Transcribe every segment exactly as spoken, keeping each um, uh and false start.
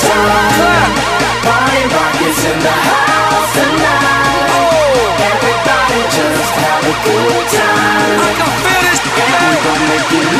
Zeppelin. Hey! Party rock is in the house tonight. Woo! Everybody just have a good time. Yeah! And we gon' make you lose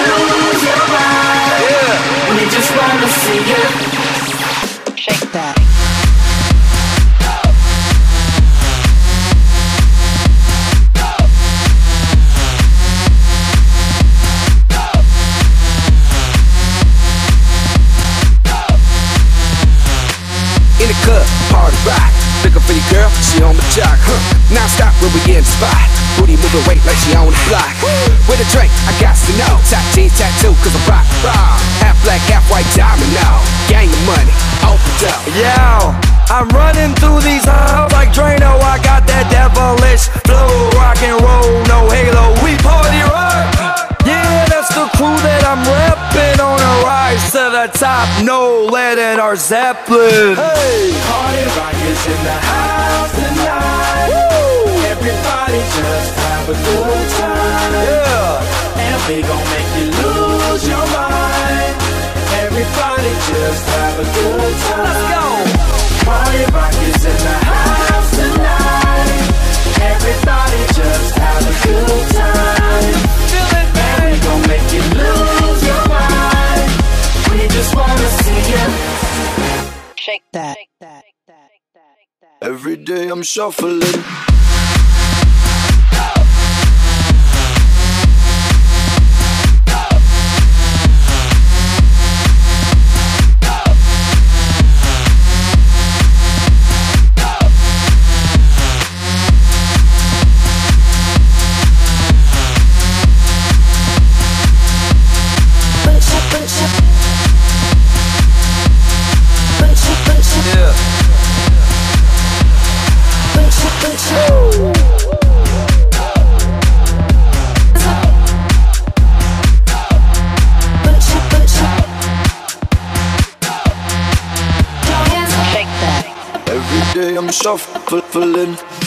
your mind. Everybody just have a good time. Let's go! Party rock is in the house tonight. Everybody just have a good time. Feel it, baby. And we gon' make you lose your mind. We just wanna see you. Shake that. Shake that. Every day I'm shuffling. I'm shuffling.